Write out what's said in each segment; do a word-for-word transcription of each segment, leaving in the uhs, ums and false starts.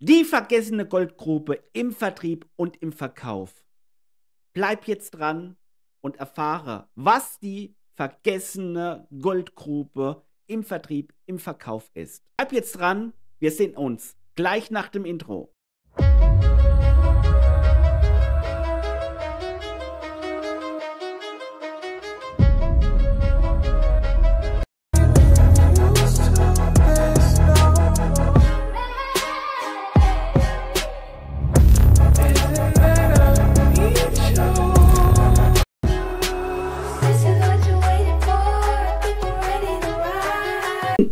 Die vergessene Goldgrube im Vertrieb und im Verkauf. Bleib jetzt dran und erfahre, was die vergessene Goldgrube im Vertrieb, im Verkauf ist. Bleib jetzt dran, wir sehen uns gleich nach dem Intro.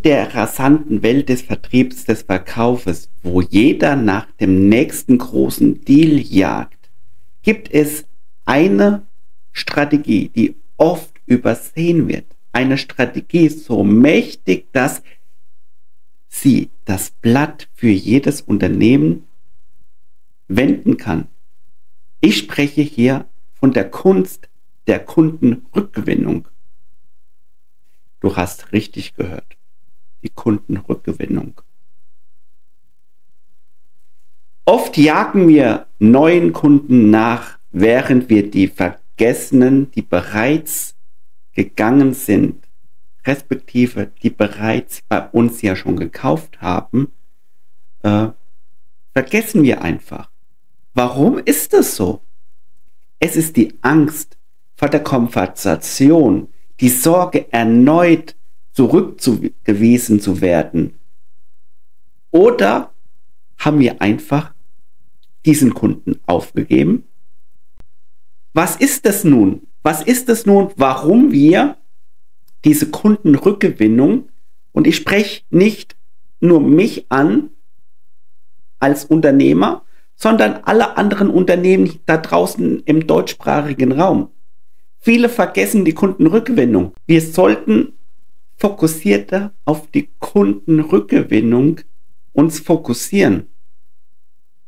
Der rasanten Welt des Vertriebs, des Verkaufes, wo jeder nach dem nächsten großen Deal jagt, gibt es eine Strategie, die oft übersehen wird. Eine Strategie so mächtig, dass sie das Blatt für jedes Unternehmen wenden kann. Ich spreche hier von der Kunst der Kundenrückgewinnung. Du hast richtig gehört. Die Kundenrückgewinnung. Oft jagen wir neuen Kunden nach, während wir die Vergessenen, die bereits gegangen sind, respektive die bereits bei uns ja schon gekauft haben, äh, vergessen wir einfach. Warum ist das so? Es ist die Angst vor der Konfrontation, die Sorge erneut zurückgewiesen zu werden. Oder haben wir einfach diesen Kunden aufgegeben? Was ist das nun? Was ist das nun, warum wir diese Kundenrückgewinnung, und ich spreche nicht nur mich an als Unternehmer, sondern alle anderen Unternehmen da draußen im deutschsprachigen Raum. Viele vergessen die Kundenrückgewinnung. Wir sollten fokussierter auf die Kundenrückgewinnung uns fokussieren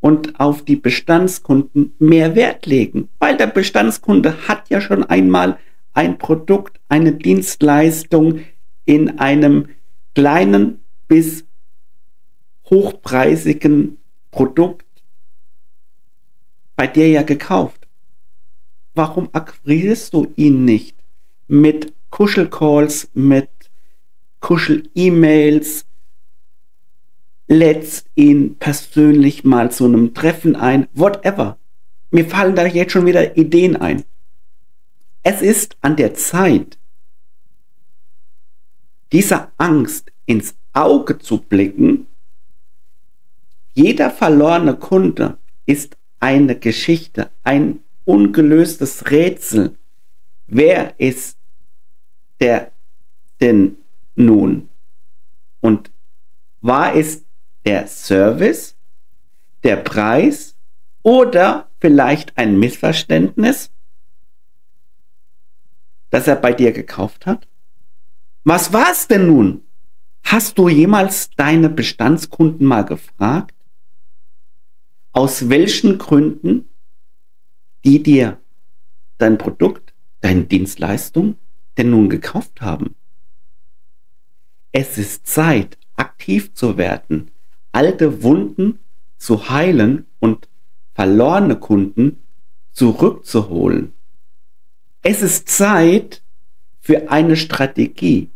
und auf die Bestandskunden mehr Wert legen, weil der Bestandskunde hat ja schon einmal ein Produkt, eine Dienstleistung in einem kleinen bis hochpreisigen Produkt bei dir ja gekauft. Warum akquirierst du ihn nicht mit Kuschelcalls, mit Kuschel-E-Mails, lädst ihn persönlich mal zu einem Treffen ein, whatever. Mir fallen da jetzt schon wieder Ideen ein. Es ist an der Zeit, dieser Angst ins Auge zu blicken. Jeder verlorene Kunde ist eine Geschichte, ein ungelöstes Rätsel. Wer ist der denn nun? Und war es der Service, der Preis oder vielleicht ein Missverständnis, das er bei dir gekauft hat? Was war es denn nun? Hast du jemals deine Bestandskunden mal gefragt, aus welchen Gründen die dir dein Produkt, deine Dienstleistung denn nun gekauft haben? Es ist Zeit, aktiv zu werden, alte Wunden zu heilen und verlorene Kunden zurückzuholen. Es ist Zeit für eine Strategie,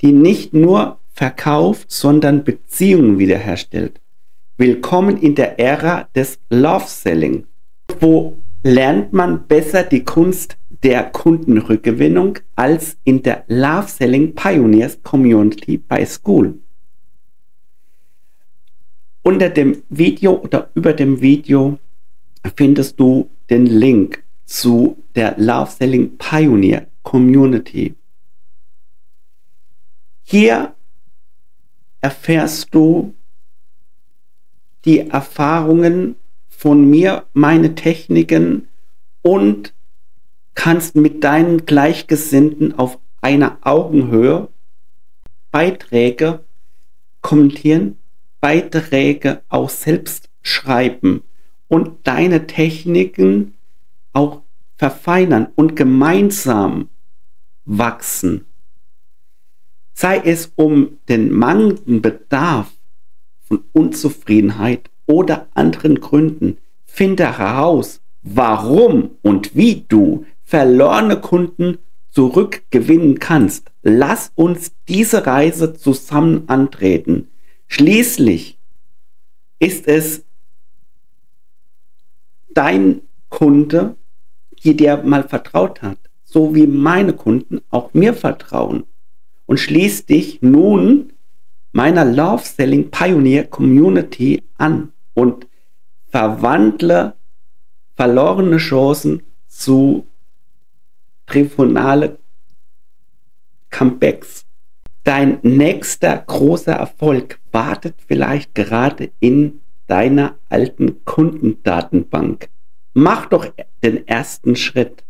die nicht nur verkauft, sondern Beziehungen wiederherstellt. Willkommen in der Ära des Love Selling. Wo lernt man besser die Kunst der Kundenrückgewinnung als in der Love Selling Pioneers Community bei School. Unter dem Video oder über dem Video findest du den Link zu der Love Selling Pioneer Community. Hier erfährst du die Erfahrungen von mir, meine Techniken, und kannst mit deinen Gleichgesinnten auf einer Augenhöhe Beiträge kommentieren, Beiträge auch selbst schreiben und deine Techniken auch verfeinern und gemeinsam wachsen. Sei es um den mangelnden Bedarf von Unzufriedenheit oder anderen Gründen. Finde heraus, warum und wie du verlorene Kunden zurückgewinnen kannst. Lass uns diese Reise zusammen antreten. Schließlich ist es dein Kunde, die dir mal vertraut hat, so wie meine Kunden auch mir vertrauen. Und schließ dich nun meiner Love Selling Pioneer Community an und verwandle verlorene Chancen zu triumphalen Comebacks. Dein nächster großer Erfolg wartet vielleicht gerade in deiner alten Kundendatenbank. Mach doch den ersten Schritt.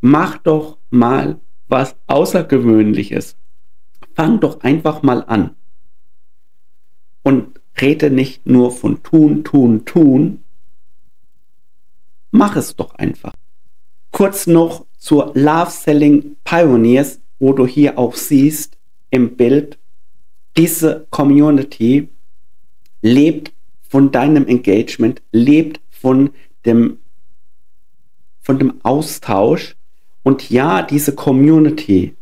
Mach doch mal was Außergewöhnliches. Fang doch einfach mal an. Und rede nicht nur von tun, tun, tun. Mach es doch einfach. Kurz noch zur Love Selling Pioneers, wo du hier auch siehst im Bild. Diese Community lebt von deinem Engagement, lebt von dem, von dem Austausch. Und ja, diese Community,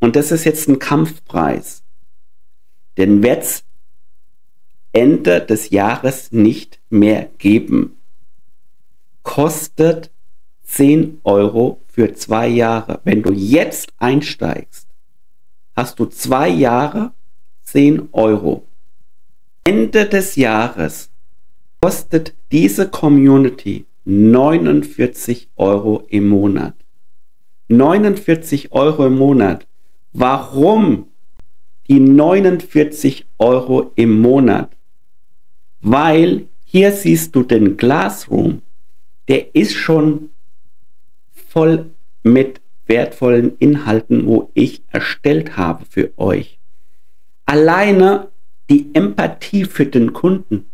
und das ist jetzt ein Kampfpreis, den wird es Ende des Jahres nicht mehr geben. Kostet zehn Euro für zwei Jahre. Wenn du jetzt einsteigst, hast du zwei Jahre zehn Euro. Ende des Jahres kostet diese Community neunundvierzig Euro im Monat. neunundvierzig Euro im Monat. Warum die neunundvierzig Euro im Monat? Weil hier siehst du den Classroom. Der ist schon voll mit wertvollen Inhalten, wo ich erstellt habe für euch. Alleine die Empathie für den Kunden.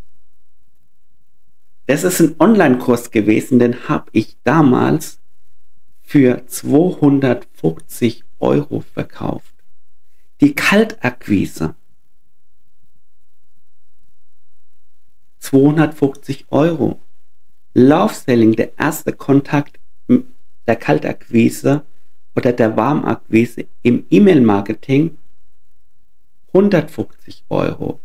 Das ist ein Online-Kurs gewesen, den habe ich damals für zweihundertfünfzig Euro verkauft. Die Kaltakquise. zweihundertfünfzig Euro. Love Selling, der erste Kontakt der Kaltakquise oder der Warmakquise im E-Mail-Marketing, hundertfünfzig Euro.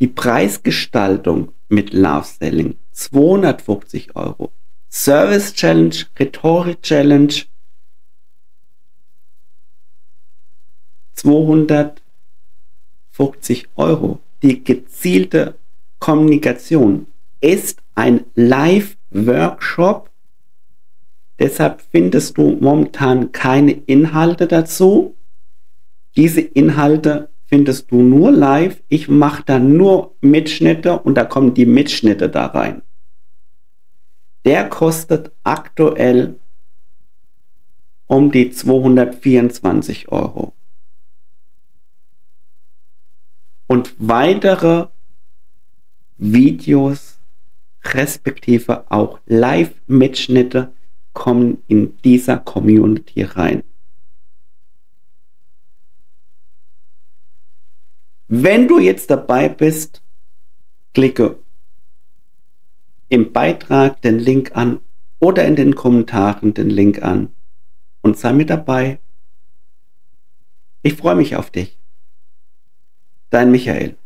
Die Preisgestaltung mit Love Selling, zweihundertfünfzig Euro. Service Challenge, Rhetorik Challenge, zweihundertfünfzig Euro. Die gezielte Kommunikation ist ein Live-Workshop, deshalb findest du momentan keine Inhalte dazu. Diese Inhalte findest du nur live. Ich mache da nur Mitschnitte und da kommen die Mitschnitte da rein. Der kostet aktuell um die zweihundertvierundzwanzig Euro. Und weitere Videos respektive auch Live-Mitschnitte kommen in dieser Community rein. Wenn du jetzt dabei bist, klicke im Beitrag den Link an oder in den Kommentaren den Link an und sei mit dabei. Ich freue mich auf dich. Dein Michael.